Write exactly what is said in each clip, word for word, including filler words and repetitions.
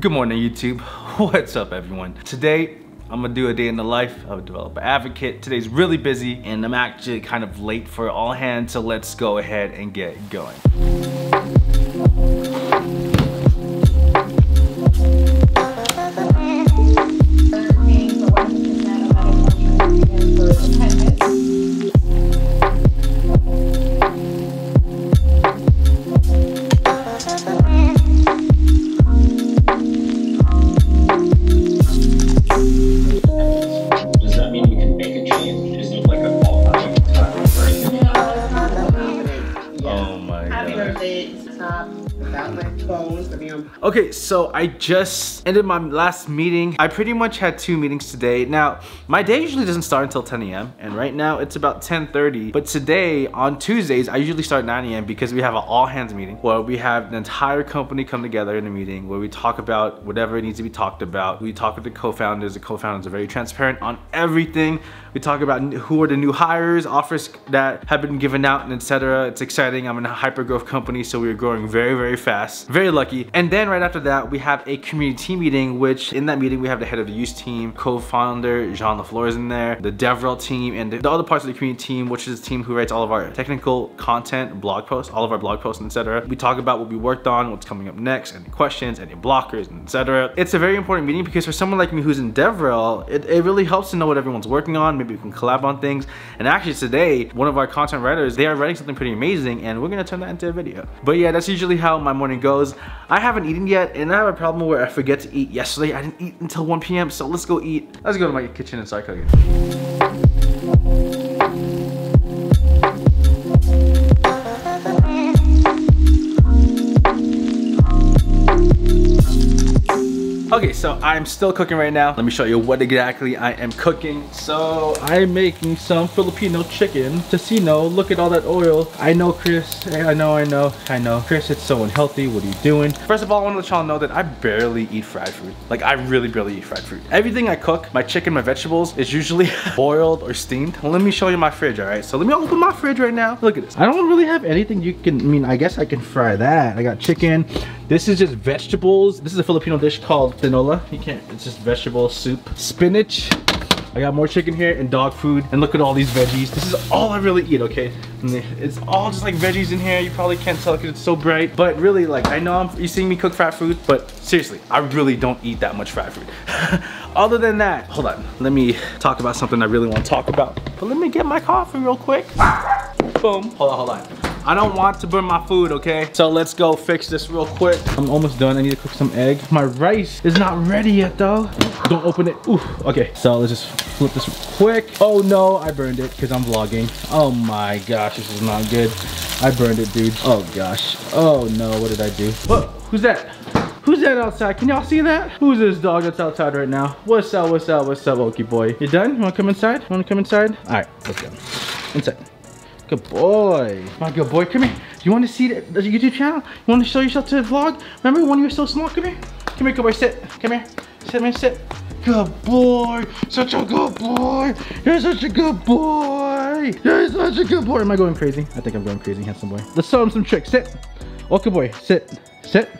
Good morning, YouTube. What's up, everyone? Today, I'm gonna do a day in the life of a developer advocate. Today's really busy, and I'm actually kind of late for all hands, so let's go ahead and get going. Okay, so I just ended my last meeting. I pretty much had two meetings today. Now, my day usually doesn't start until ten A M and right now it's about ten thirty. But today, on Tuesdays, I usually start nine A M because we have an all-hands meeting where we have the entire company come together in a meeting where we talk about whatever needs to be talked about. We talk with the co-founders. The co-founders are very transparent on everything. We talk about who are the new hires, offers that have been given out, and et cetera. It's exciting. I'm in a hyper-growth company, so we're growing very, very fast. Very lucky. And then right after that, we have a community meeting, which in that meeting, we have the head of the use team, co-founder Jean LaFleur is in there, the DevRel team, and the, the other parts of the community team, which is the team who writes all of our technical content, blog posts, all of our blog posts, et cetera. We talk about what we worked on, what's coming up next, any questions, any blockers, et cetera. It's a very important meeting because for someone like me who's in DevRel, it, it really helps to know what everyone's working on. Maybe we can collab on things. And actually today, one of our content writers, they are writing something pretty amazing, and we're gonna turn that into a video. But yeah, that's usually how my morning goes. I haven't eaten yet, and I have a problem where I forget to eat yesterday. I didn't eat until one P M, so let's go eat. Let's go to my kitchen and start cooking. Okay, so I'm still cooking right now. Let me show you what exactly I am cooking. So I'm making some Filipino chicken. Tocino, look at all that oil. I know, Chris, I know, I know, I know. Chris, it's so unhealthy, what are you doing? First of all, I wanna let y'all know that I barely eat fried food. Like, I really barely eat fried food. Everything I cook, my chicken, my vegetables, is usually boiled or steamed. Let me show you my fridge, all right? So let me open my fridge right now. Look at this. I don't really have anything you can, I mean, I guess I can fry that. I got chicken. This is just vegetables. This is a Filipino dish called tinola. You can't, it's just vegetable soup. Spinach. I got more chicken here and dog food. And look at all these veggies. This is all I really eat, okay? It's all just like veggies in here. You probably can't tell because it's so bright. But really, like, I know I'm, you're seeing me cook fried food, but seriously, I really don't eat that much fried food. Other than that, hold on. Let me talk about something I really want to talk about. But let me get my coffee real quick. Boom. Hold on, hold on. I don't want to burn my food, okay? So let's go fix this real quick. I'm almost done. I need to cook some egg. My rice is not ready yet, though. Don't open it. Ooh, okay. So let's just flip this real quick. Oh no, I burned it because I'm vlogging. Oh my gosh, this is not good. I burned it, dude. Oh gosh. Oh no, what did I do? Whoa, who's that? Who's that outside? Can y'all see that? Who's this dog that's outside right now? What's up, what's up, what's up, Okie boy? You done? You wanna come inside? You wanna come inside? All right, let's go. Inside. Good boy. My good boy, come here. You want to see the, the YouTube channel? You want to show yourself to the vlog? Remember when you were so small? Come here. Come here, good boy, sit. Come here. Sit, man, sit. Good boy. Such a good boy. You're such a good boy. You're such a good boy. Am I going crazy? I think I'm going crazy, handsome boy. Let's show him some tricks. Sit. Oh, good boy, sit. Sit.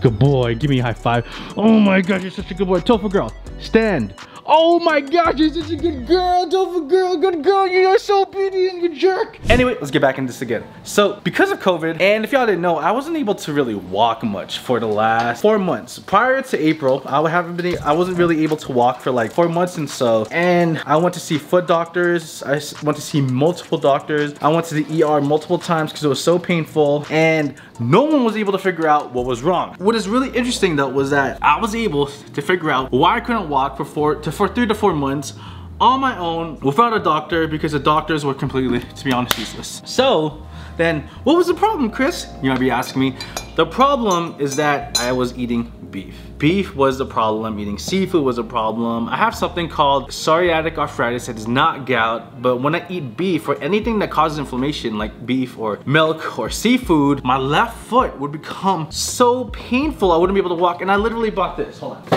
Good boy, give me a high five. Oh my gosh, you're such a good boy. Tofu girl, stand. Oh my gosh, you're such a good girl, Tofu girl, good girl, you are so pretty and you jerk. Anyway, let's get back into this again. So, because of COVID, and if y'all didn't know, I wasn't able to really walk much for the last four months. Prior to April, I haven't been, I wasn't really able to walk for like four months and so, and I went to see foot doctors, I went to see multiple doctors, I went to the E R multiple times because it was so painful, and no one was able to figure out what was wrong. What is really interesting though was that I was able to figure out why I couldn't walk for four to for three to four months on my own without a doctor because the doctors were completely, to be honest, useless. So then what was the problem, Chris? You might be asking me. The problem is that I was eating beef. Beef was the problem, eating seafood was a problem. I have something called psoriatic arthritis that is not gout, but when I eat beef or anything that causes inflammation like beef or milk or seafood, my left foot would become so painful I wouldn't be able to walk, and I literally bought this, hold on.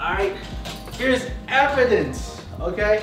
All right. Here's evidence, okay?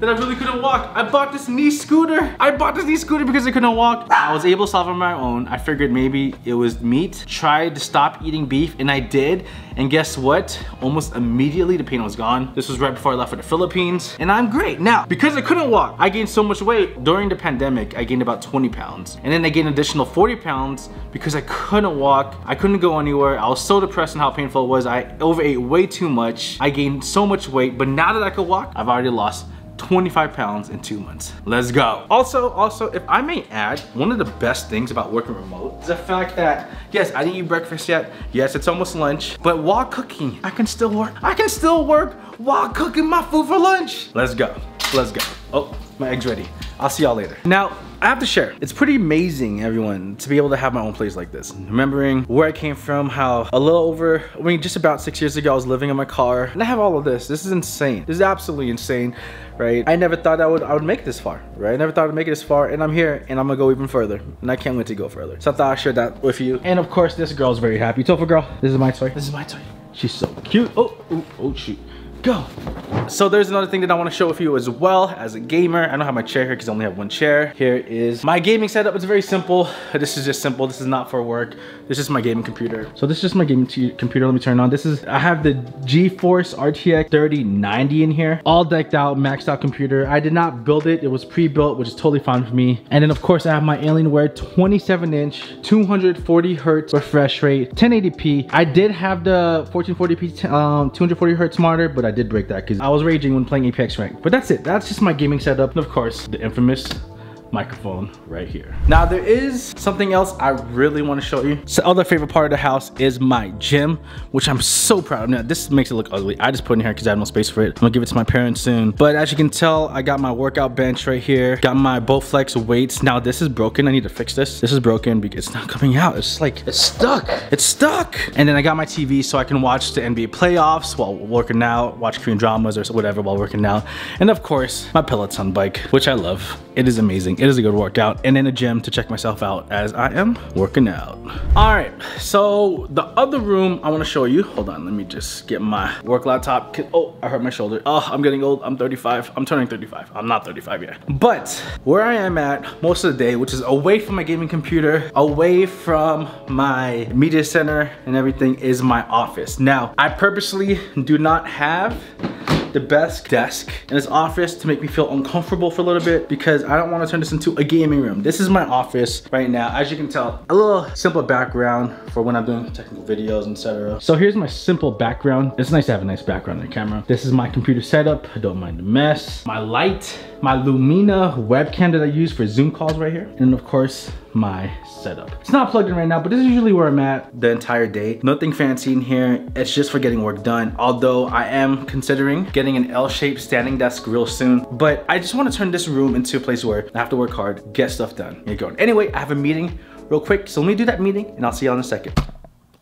that I really couldn't walk. I bought this knee scooter. I bought this knee scooter because I couldn't walk. I was able to solve on my own. I figured maybe it was meat. Tried to stop eating beef, and I did. And guess what? Almost immediately the pain was gone. This was right before I left for the Philippines, and I'm great now. Because I couldn't walk, I gained so much weight. During the pandemic, I gained about twenty pounds. And then I gained an additional forty pounds because I couldn't walk. I couldn't go anywhere. I was so depressed on how painful it was. I overate way too much. I gained so much weight, but now that I could walk, I've already lost twenty-five pounds in two months. Let's go. Also, also, if I may add, one of the best things about working remote is the fact that, yes, I didn't eat breakfast yet. Yes, it's almost lunch, but while cooking, I can still work. I can still work while cooking my food for lunch. Let's go. Let's go. Oh, my egg's ready. I'll see y'all later. Now, I have to share. It's pretty amazing, everyone, to be able to have my own place like this. Remembering where I came from, how a little over, I mean, just about six years ago, I was living in my car, and I have all of this. This is insane. This is absolutely insane, right? I never thought I would I would make it this far, right? I never thought I'd make it this far, and I'm here, and I'm gonna go even further, and I can't wait to go further. So I thought I'd share that with you. And of course, this girl's very happy. Tofa girl, this is my toy. This is my toy. She's so cute. Oh, oh, oh, shoot. Go. So there's another thing that I want to show with you as well as a gamer. I don't have my chair here because I only have one chair. Here is my gaming setup. It's very simple. This is just simple. This is not for work. This is my gaming computer. So this is just my gaming computer. Let me turn it on. This is, I have the GeForce R T X thirty ninety in here. All decked out, maxed out computer. I did not build it. It was pre-built, which is totally fine for me. And then of course I have my Alienware twenty-seven inch, two hundred forty hertz refresh rate, ten eighty p. I did have the fourteen forty p um, two hundred forty hertz monitor, but I did break that because I was raging when playing Apex Rank. But that's it. That's just my gaming setup. And of course, the infamous microphone right here. Now there is something else I really want to show you. So other favorite part of the house is my gym, which I'm so proud of. Now this makes it look ugly. I just put it in here because I have no space for it. I'm gonna give it to my parents soon. But as you can tell, I got my workout bench right here. Got my Bowflex weights. Now this is broken. I need to fix this. This is broken because it's not coming out. It's like, it's stuck. It's stuck. And then I got my T V so I can watch the N B A playoffs while working out, watch Korean dramas or whatever while working out. And of course, my Peloton bike, which I love. It is amazing. It is a good workout, and in a gym to check myself out as I am working out. All right, so the other room I want to show you. Hold on, let me just get my work laptop. Oh, I hurt my shoulder. Oh, I'm getting old. I'm thirty-five. I'm turning thirty-five. I'm not thirty-five yet. But where I am at most of the day, which is away from my gaming computer, away from my media center and everything, is my office. Now, I purposely do not have the best desk in this office to make me feel uncomfortable for a little bit because I don't want to turn this into a gaming room. This is my office right now. As you can tell, a little simple background for when I'm doing technical videos, et cetera. So here's my simple background. It's nice to have a nice background on the camera. This is my computer setup. I don't mind the mess. My light, my Lumina webcam that I use for Zoom calls right here. And of course, my setup. It's not plugged in right now, but this is usually where I'm at the entire day. Nothing fancy in here. It's just for getting work done. Although I am considering getting an L-shaped standing desk real soon, but I just want to turn this room into a place where I have to work hard, get stuff done. You're going. Anyway, I have a meeting real quick, so let me do that meeting and I'll see y'all in a second.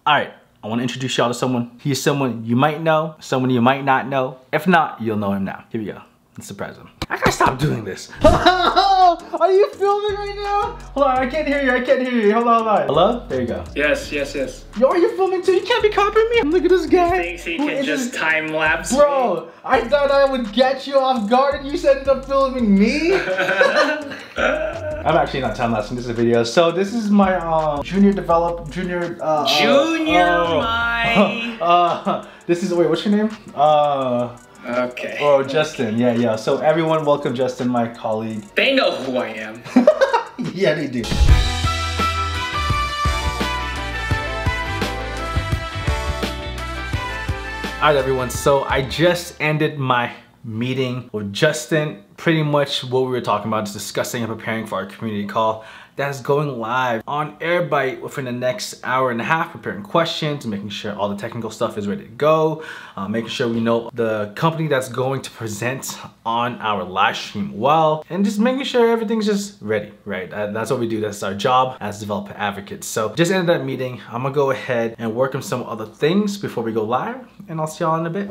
All right, I want to introduce y'all to someone. He's someone you might know, someone you might not know. If not, you'll know him now. Here we go. Let's surprise him. I gotta stop doing this. Are you filming right now? Hold on, I can't hear you, I can't hear you. Hold on, hold on. Hello? There you go. Yes, yes, yes. Yo, are you filming too? You can't be copying me. Look at this guy. He thinks he Who can just time-lapse me. Bro, I thought I would get you off guard and you ended up filming me? I'm actually not time-lapsing, this is a video. So this is my um, junior develop, junior... Uh, junior uh, my... Uh, uh, this is, wait, what's your name? Uh... Okay. Oh, Justin. Okay. Yeah, yeah. So everyone, welcome Justin, my colleague. They know who I am. Yeah, they do. All right, everyone. So I just ended my meeting with Justin. Pretty much what we were talking about is discussing and preparing for our community call. That's going live on Airbyte within the next hour and a half, preparing questions, making sure all the technical stuff is ready to go, uh, making sure we know the company that's going to present on our live stream well, and just making sure everything's just ready, right? That's what we do, that's our job as developer advocates. So just ended that meeting, I'm gonna go ahead and work on some other things before we go live, and I'll see y'all in a bit.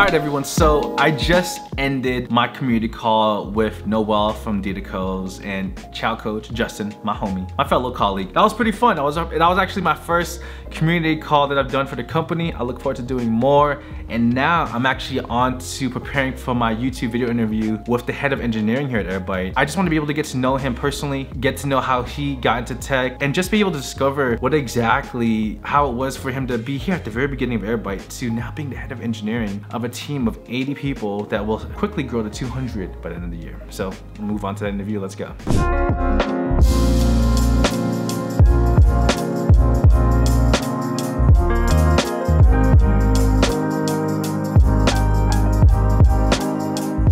Alright everyone, so I just ended my community call with Noel from DataCoves and Chow Coach Justin, my homie, my fellow colleague. That was pretty fun. That was, that was actually my first community call that I've done for the company. I look forward to doing more, and now I'm actually on to preparing for my YouTube video interview with the head of engineering here at Airbyte. I just want to be able to get to know him personally, get to know how he got into tech, and just be able to discover what exactly how it was for him to be here at the very beginning of Airbyte to now being the head of engineering of a team of eighty people that will quickly grow to two hundred by the end of the year. So we'll move on to that interview. Let's go.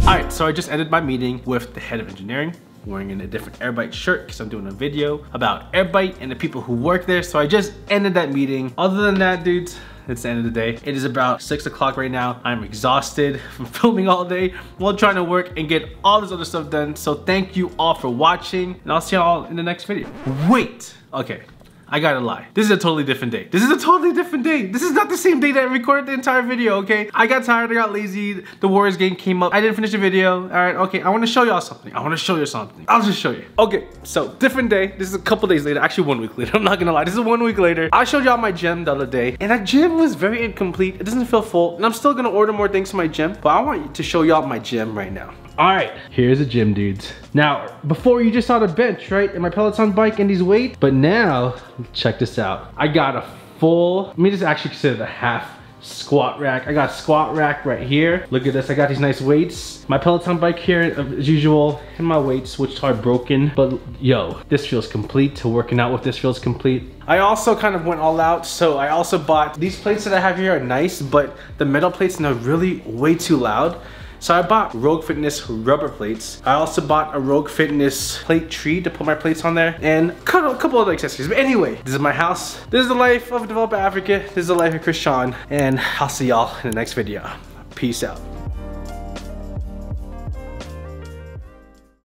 All right, so I just ended my meeting with the head of engineering, wearing in a different Airbyte shirt because I'm doing a video about Airbyte and the people who work there. So I just ended that meeting. Other than that, dudes, it's the end of the day. It is about six o'clock right now. I'm exhausted from filming all day while trying to work and get all this other stuff done. So thank you all for watching, and I'll see y'all in the next video. Wait, okay. I gotta lie. This is a totally different day. This is a totally different day. This is not the same day that I recorded the entire video, okay? I got tired, I got lazy, the Warriors game came up, I didn't finish the video. All right, okay, I wanna show y'all something. I wanna show you something. I'll just show you. Okay, so different day. This is a couple days later, actually one week later. I'm not gonna lie, this is one week later. I showed y'all my gym the other day, and that gym was very incomplete. It doesn't feel full, and I'm still gonna order more things from my gym, but I want to show y'all my gym right now. All right, here's the gym, dudes. Now, before you just saw the bench, right? And my Peloton bike and these weights. But now, check this out. I got a full, let me just actually consider the half squat rack. I got a squat rack right here. Look at this, I got these nice weights. My Peloton bike here, as usual, and my weights, which are broken. But yo, this feels complete. To working out with this feels complete. I also kind of went all out, so I also bought, these plates that I have here are nice, but the metal plates are really way too loud. So I bought Rogue Fitness rubber plates. I also bought a Rogue Fitness plate tree to put my plates on there, and a couple other accessories. But anyway, this is my house. This is the life of Developer Advocate. This is the life of Krishan, and I'll see y'all in the next video. Peace out.